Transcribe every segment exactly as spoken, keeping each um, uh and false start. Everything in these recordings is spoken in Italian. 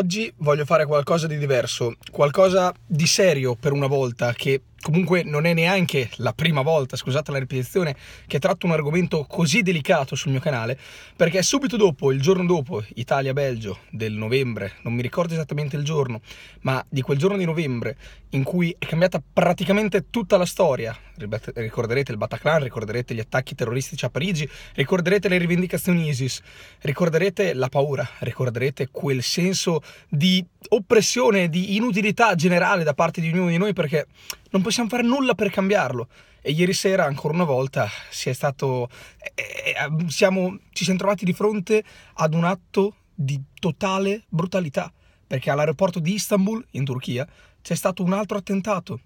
Oggi voglio fare qualcosa di diverso, qualcosa di serio per una volta, che comunque non è neanche la prima volta, scusate la ripetizione, che tratto un argomento così delicato sul mio canale, perché subito dopo, il giorno dopo, Italia-Belgio del novembre, non mi ricordo esattamente il giorno, ma di quel giorno di novembre in cui è cambiata praticamente tutta la storia, ricorderete il Bataclan, ricorderete gli attacchi terroristici a Parigi, ricorderete le rivendicazioni ISIS, ricorderete la paura, ricorderete quel senso di oppressione, di inutilità generale da parte di ognuno di noi, perché non possiamo fare nulla per cambiarlo. E ieri sera ancora una volta si è stato, eh, siamo, ci siamo trovati di fronte ad un atto di totale brutalità, perché all'aeroporto di Istanbul in Turchia c'è stato un altro attentato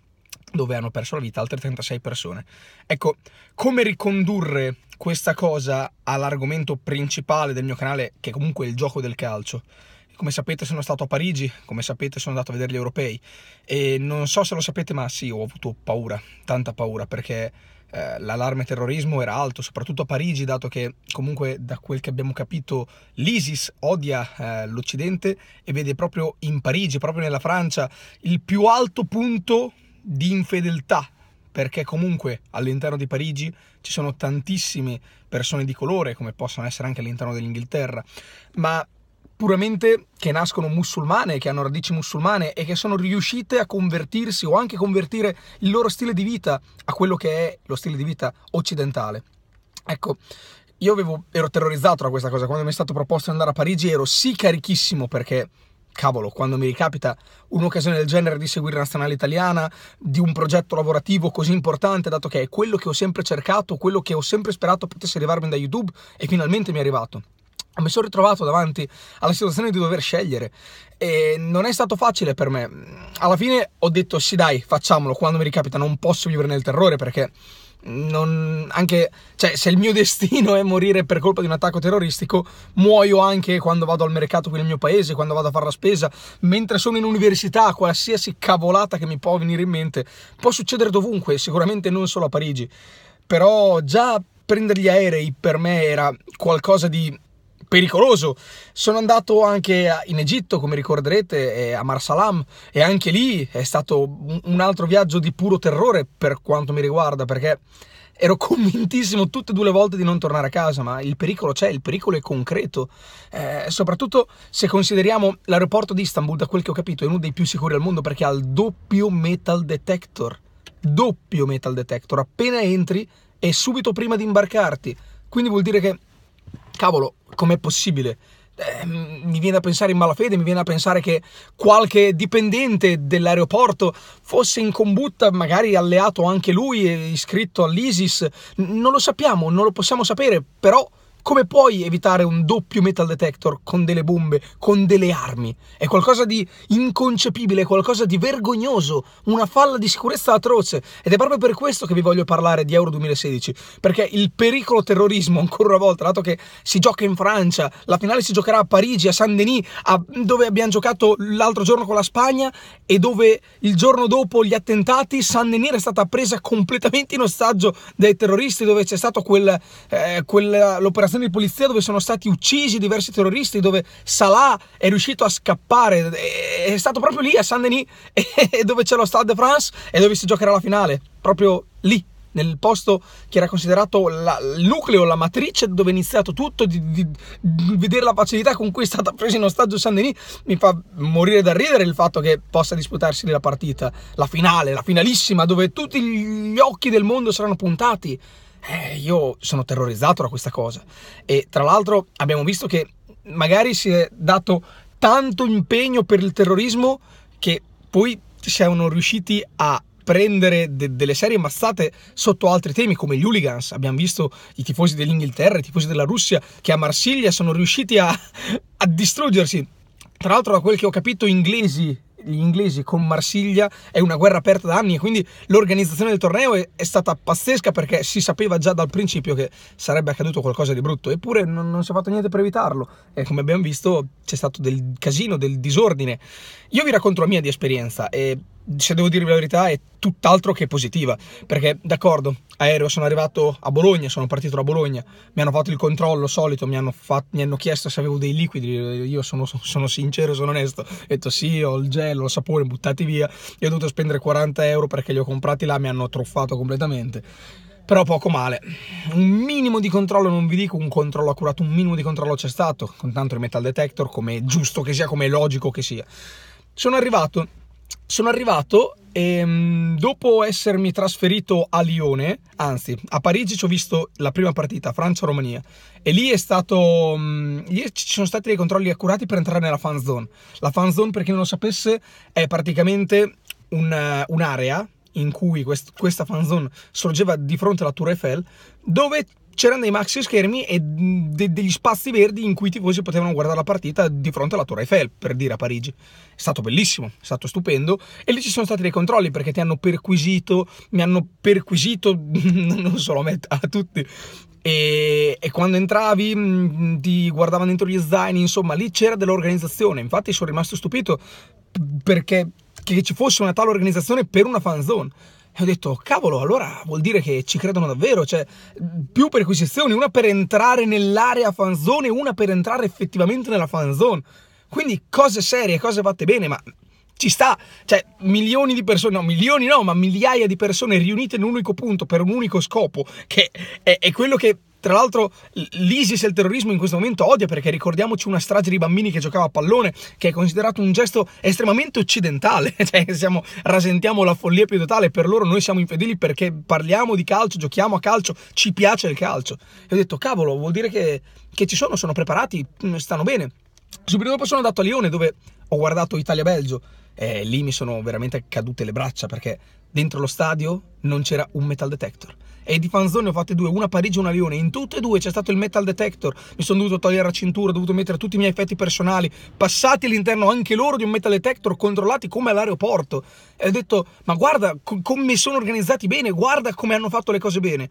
dove hanno perso la vita altre trentasei persone. Ecco, come ricondurre questa cosa all'argomento principale del mio canale, che comunque è il gioco del calcio? Come sapete sono stato a Parigi, come sapete sono andato a vedere gli europei, e non so se lo sapete, ma sì, ho avuto paura, tanta paura, perché eh, l'allarme terrorismo era alto, soprattutto a Parigi, dato che comunque da quel che abbiamo capito l'ISIS odia eh, l'Occidente e vede proprio in Parigi, proprio nella Francia, il più alto punto di infedeltà, perché comunque all'interno di Parigi ci sono tantissime persone di colore, come possono essere anche all'interno dell'Inghilterra, ma puramente che nascono musulmane, che hanno radici musulmane e che sono riuscite a convertirsi o anche convertire il loro stile di vita a quello che è lo stile di vita occidentale. Ecco, io avevo, ero terrorizzato da questa cosa. Quando mi è stato proposto di andare a Parigi ero sì carichissimo, perché cavolo, quando mi ricapita un'occasione del genere di seguire la nazionale italiana, di un progetto lavorativo così importante, dato che è quello che ho sempre cercato, quello che ho sempre sperato potesse arrivarmi da YouTube, e finalmente mi è arrivato. Mi sono ritrovato davanti alla situazione di dover scegliere e non è stato facile per me. Alla fine ho detto sì dai, facciamolo, quando mi ricapita, non posso vivere nel terrore, perché non, anche, cioè, se il mio destino è morire per colpa di un attacco terroristico, muoio anche quando vado al mercato qui nel mio paese, quando vado a fare la spesa, mentre sono in università, qualsiasi cavolata che mi può venire in mente può succedere dovunque, sicuramente non solo a Parigi. Però già prendere gli aerei per me era qualcosa di pericoloso. Sono andato anche in Egitto, come ricorderete, a Marsalam, e anche lì è stato un altro viaggio di puro terrore per quanto mi riguarda, perché ero convintissimo tutte e due le volte di non tornare a casa, ma il pericolo c'è, il pericolo è concreto, eh, soprattutto se consideriamo l'aeroporto di Istanbul, da quel che ho capito è uno dei più sicuri al mondo, perché ha il doppio metal detector, doppio metal detector, appena entri e subito prima di imbarcarti, quindi vuol dire che cavolo, com'è possibile? Eh, mi viene da pensare in malafede, mi viene da pensare che qualche dipendente dell'aeroporto fosse in combutta, magari alleato anche lui, iscritto all'ISIS. Non lo sappiamo, non lo possiamo sapere, però come puoi evitare un doppio metal detector con delle bombe, con delle armi? È qualcosa di inconcepibile, qualcosa di vergognoso, una falla di sicurezza atroce. Ed è proprio per questo che vi voglio parlare di Euro duemilasedici, perché il pericolo terrorismo, ancora una volta, dato che si gioca in Francia, la finale si giocherà a Parigi, a Saint-Denis, a dove abbiamo giocato l'altro giorno con la Spagna e dove il giorno dopo gli attentati Saint-Denis è stata presa completamente in ostaggio dai terroristi, dove c'è stato quel, eh, quel, l'operazione di polizia dove sono stati uccisi diversi terroristi, dove Salah è riuscito a scappare, è stato proprio lì a Saint-Denis, dove c'è lo Stade de France e dove si giocherà la finale, proprio lì, nel posto che era considerato la, il nucleo, la matrice dove è iniziato tutto, di, di, di vedere la facilità con cui è stata presa in ostaggio Saint-Denis. Mi fa morire da ridere il fatto che possa disputarsi la partita, la finale, la finalissima, dove tutti gli occhi del mondo saranno puntati. Eh, io sono terrorizzato da questa cosa, e tra l'altro abbiamo visto che magari si è dato tanto impegno per il terrorismo che poi siamo riusciti a prendere de- delle serie ammazzate sotto altri temi, come gli hooligans. Abbiamo visto i tifosi dell'Inghilterra, i tifosi della Russia, che a Marsiglia sono riusciti a, a distruggersi. Tra l'altro, da quel che ho capito, inglesi gli inglesi con Marsiglia è una guerra aperta da anni, e quindi l'organizzazione del torneo è, è stata pazzesca, perché si sapeva già dal principio che sarebbe accaduto qualcosa di brutto, eppure non, non si è fatto niente per evitarlo, e come abbiamo visto c'è stato del casino, del disordine. Io vi racconto la mia di esperienza, e se devo dirvi la verità, è tutt'altro che positiva, perché d'accordo, aereo, sono arrivato a Bologna, sono partito da Bologna, mi hanno fatto il controllo solito, mi hanno, fatto, mi hanno chiesto se avevo dei liquidi, io sono, sono sincero, sono onesto, ho detto sì, ho il gel, ho il sapone, buttati via, io ho dovuto spendere quaranta euro perché li ho comprati là, mi hanno truffato completamente. Però poco male, un minimo di controllo, non vi dico un controllo accurato, un minimo di controllo c'è stato, con tanto il metal detector, come è giusto che sia, come è logico che sia. Sono arrivato, sono arrivato e dopo essermi trasferito a Lione, anzi a Parigi, ci ho visto la prima partita, Francia-Romania, e lì è stato, lì ci sono stati dei controlli accurati per entrare nella fan zone. La fan zone, per chi non lo sapesse, è praticamente un, un'area in cui quest- questa fanzone sorgeva di fronte alla Tour Eiffel, dove c'erano dei maxi schermi e de- degli spazi verdi in cui i tifosi potevano guardare la partita di fronte alla Tour Eiffel, per dire, a Parigi. È stato bellissimo, è stato stupendo, e lì ci sono stati dei controlli perché ti hanno perquisito, mi hanno perquisito, non solo a me, a tutti. E, e quando entravi mh, ti guardavano dentro gli zaini, insomma lì c'era dell'organizzazione. Infatti sono rimasto stupito perché che ci fosse una tale organizzazione per una fan zone, e ho detto cavolo, allora vuol dire che ci credono davvero, cioè più perquisizioni, una per entrare nell'area fan zone e una per entrare effettivamente nella fan zone, quindi cose serie, cose fatte bene, ma ci sta, cioè milioni di persone, no milioni no, ma migliaia di persone riunite in un unico punto per un unico scopo, che è, è quello che tra l'altro l'ISIS e il terrorismo in questo momento odia, perché ricordiamoci una strage di bambini che giocava a pallone, che è considerato un gesto estremamente occidentale, cioè siamo, rasentiamo la follia più totale, per loro noi siamo infedeli perché parliamo di calcio, giochiamo a calcio, ci piace il calcio, e ho detto cavolo, vuol dire che, che ci sono, sono preparati, stanno bene. Subito dopo sono andato a Lione, dove ho guardato Italia-Belgio, e lì mi sono veramente cadute le braccia, perché dentro lo stadio non c'era un metal detector, e di fanzone ho fatte due, una a Parigi e una a Lione, in tutte e due c'è stato il metal detector, mi sono dovuto togliere la cintura, ho dovuto mettere tutti i miei effetti personali, passati all'interno anche loro di un metal detector, controllati come all'aeroporto, e ho detto ma guarda com- come sono organizzati bene, guarda come hanno fatto le cose bene.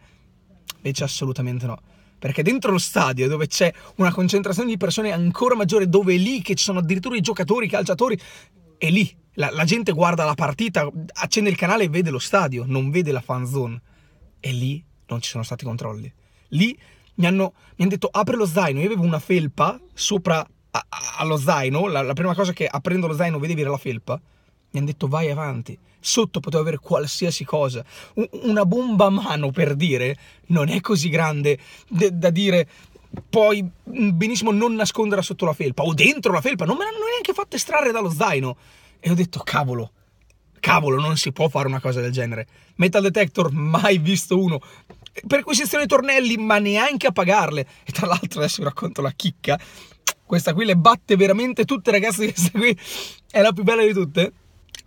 Invece assolutamente no, perché dentro lo stadio, dove c'è una concentrazione di persone ancora maggiore, dove è lì che ci sono addirittura i giocatori, i calciatori, è lì la, la gente guarda la partita, accende il canale e vede lo stadio, non vede la fan zone. E lì non ci sono stati controlli. Lì mi hanno, mi hanno detto apri lo zaino. Io avevo una felpa sopra a, a, allo zaino. La, la prima cosa che aprendo lo zaino vedevi era la felpa. Mi hanno detto vai avanti. Sotto potevo avere qualsiasi cosa. U- una bomba a mano, per dire, non è così grande de- da dire... Poi benissimo non nasconderla sotto la felpa o dentro la felpa. Non me l'hanno neanche fatto estrarre dallo zaino. E ho detto cavolo. Cavolo, non si può fare una cosa del genere. Metal detector, mai visto uno. Perquisizione tornelli, ma neanche a pagarle. E tra l'altro adesso vi racconto la chicca. Questa qui le batte veramente tutte, ragazzi. Questa qui è la più bella di tutte.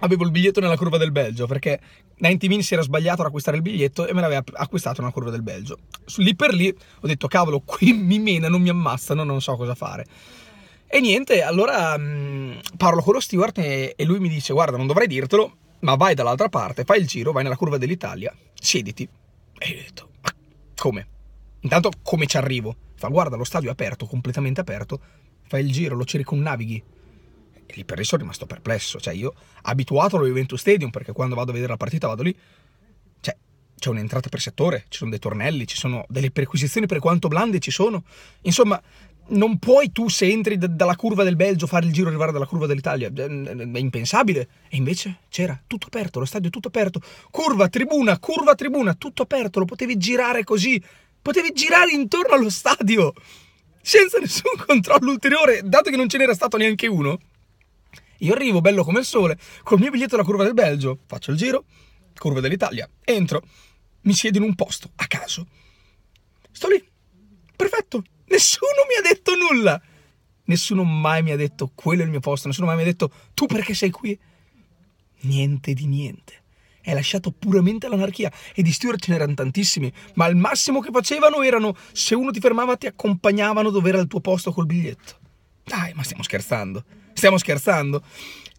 Avevo il biglietto nella curva del Belgio, perché novanta min si era sbagliato ad acquistare il biglietto e me l'aveva acquistato nella curva del Belgio. Lì per lì ho detto cavolo, qui mi menano, mi ammazzano, non so cosa fare. E niente, allora mh, parlo con lo steward e, e lui mi dice guarda, non dovrei dirtelo, ma vai dall'altra parte, fai il giro, vai nella curva dell'Italia, siediti. E io ho detto ma come? Intanto come ci arrivo? Fa guarda, lo stadio è aperto, completamente aperto, fai il giro, lo circonnavighi. E lì per lì sono rimasto perplesso, cioè io abituato allo Juventus Stadium, perché quando vado a vedere la partita vado lì, cioè c'è un'entrata per settore, ci sono dei tornelli, ci sono delle perquisizioni, per quanto blande ci sono, insomma non puoi tu, se entri d- dalla curva del Belgio, fare il giro e arrivare dalla curva dell'Italia, è impensabile. E invece c'era tutto aperto, lo stadio tutto aperto, curva, tribuna, curva, tribuna, tutto aperto, lo potevi girare così, potevi girare intorno allo stadio senza nessun controllo ulteriore, dato che non ce n'era stato neanche uno. Io arrivo bello come il sole, col mio biglietto alla curva del Belgio, faccio il giro, curva dell'Italia, entro, mi siedo in un posto a caso, sto lì, perfetto, nessuno mi ha detto nulla, nessuno mai mi ha detto quello è il mio posto, nessuno mai mi ha detto tu perché sei qui, niente di niente, è lasciato puramente all'anarchia. E di steward ce n'erano tantissimi, ma il massimo che facevano erano, se uno ti fermava ti accompagnavano dove era il tuo posto col biglietto. Dai, ma stiamo scherzando, stiamo scherzando,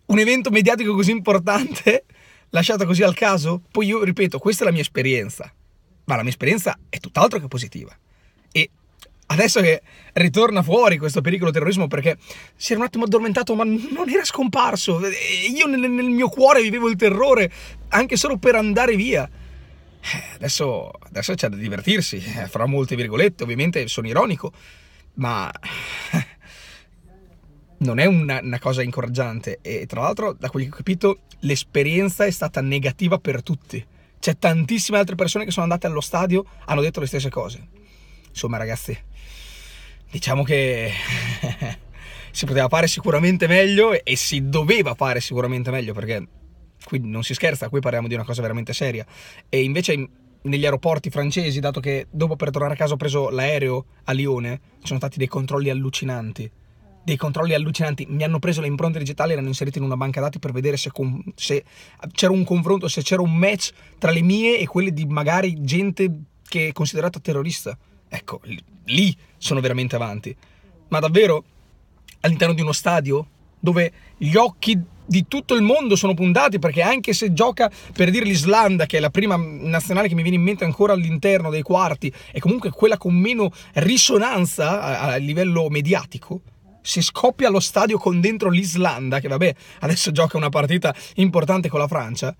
un evento mediatico così importante lasciato così al caso. Poi io ripeto, questa è la mia esperienza, ma la mia esperienza è tutt'altro che positiva, e adesso che ritorna fuori questo pericolo terrorismo, perché si era un attimo addormentato ma non era scomparso, io nel, nel mio cuore vivevo il terrore anche solo per andare via. Adesso, adesso c'è da divertirsi, fra molte virgolette, ovviamente sono ironico, ma non è una, una cosa incoraggiante. E tra l'altro, da quello che ho capito, l'esperienza è stata negativa per tutti. C'è tantissime altre persone che sono andate allo stadio, hanno detto le stesse cose. Insomma, ragazzi, diciamo che si poteva fare sicuramente meglio e si doveva fare sicuramente meglio, perché qui non si scherza, qui parliamo di una cosa veramente seria. E invece negli aeroporti francesi, dato che dopo per tornare a casa ho preso l'aereo a Lione, ci sono stati dei controlli allucinanti. Dei controlli allucinanti, mi hanno preso le impronte digitali e le hanno inserite in una banca dati per vedere se, se c'era un confronto, se c'era un match tra le mie e quelle di magari gente che è considerata terrorista. Ecco, lì sono veramente avanti. Ma davvero, all'interno di uno stadio dove gli occhi di tutto il mondo sono puntati, perché anche se gioca, per dire, l'Islanda, che è la prima nazionale che mi viene in mente ancora all'interno dei quarti, è comunque quella con meno risonanza a, a livello mediatico, se scoppia lo stadio con dentro l'Islanda, che vabbè, adesso gioca una partita importante con la Francia,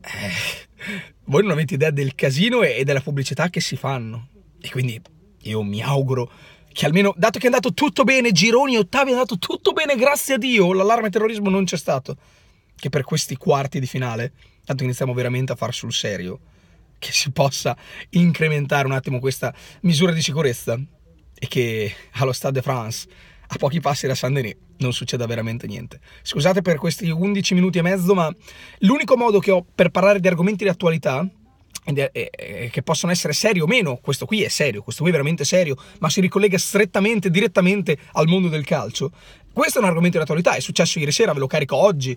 eh, voi non avete idea del casino e della pubblicità che si fanno. E quindi io mi auguro che almeno, dato che è andato tutto bene, gironi e ottavi è andato tutto bene, grazie a Dio, l'allarme terrorismo non c'è stato, che per questi quarti di finale, tanto che iniziamo veramente a far sul serio, che si possa incrementare un attimo questa misura di sicurezza e che allo Stade de France, a pochi passi da Saint-Denis, non succeda veramente niente. Scusate per questi undici minuti e mezzo, ma l'unico modo che ho per parlare di argomenti di attualità, che possono essere seri o meno, questo qui è serio, questo qui è veramente serio, ma si ricollega strettamente, direttamente al mondo del calcio. Questo è un argomento di attualità, è successo ieri sera, ve lo carico oggi.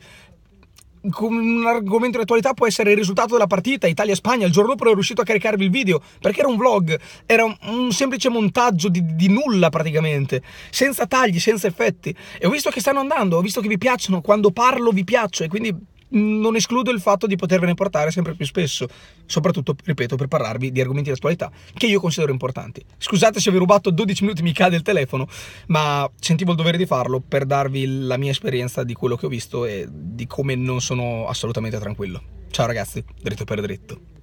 Un argomento di attualità può essere il risultato della partita Italia-Spagna. Il giorno dopo ero riuscito a caricarvi il video, perché era un vlog, era un, un semplice montaggio di, di nulla praticamente, senza tagli, senza effetti, e ho visto che stanno andando, ho visto che vi piacciono, quando parlo vi piaccio, e quindi non escludo il fatto di potervene portare sempre più spesso, soprattutto, ripeto, per parlarvi di argomenti di attualità che io considero importanti. Scusate se vi ho rubato dodici minuti, mi cade il telefono, ma sentivo il dovere di farlo per darvi la mia esperienza di quello che ho visto e di come non sono assolutamente tranquillo. Ciao ragazzi, dritto per dritto.